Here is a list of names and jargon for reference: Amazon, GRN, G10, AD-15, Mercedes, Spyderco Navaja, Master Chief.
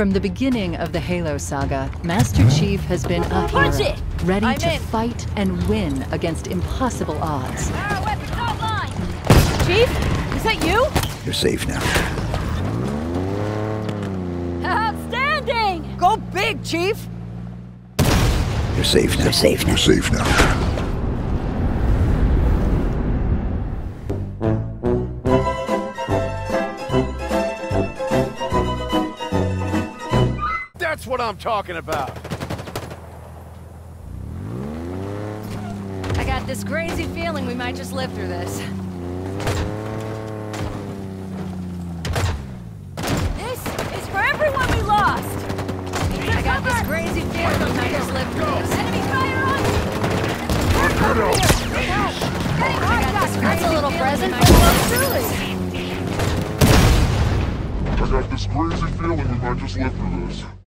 From the beginning of the Halo saga, Master Chief has been a hero, ready to fight and win against impossible odds. Our weapons online! Chief, is that you? You're safe now. Outstanding! Go big, Chief! You're safe now. You're safe now. You're safe now. That's what I'm talking about. I got this crazy feeling we might just live through this. This is for everyone we lost. I got this crazy feeling we might just live through this. Enemy fire on you! I got this crazy little present. I got this crazy feeling we might just live through this.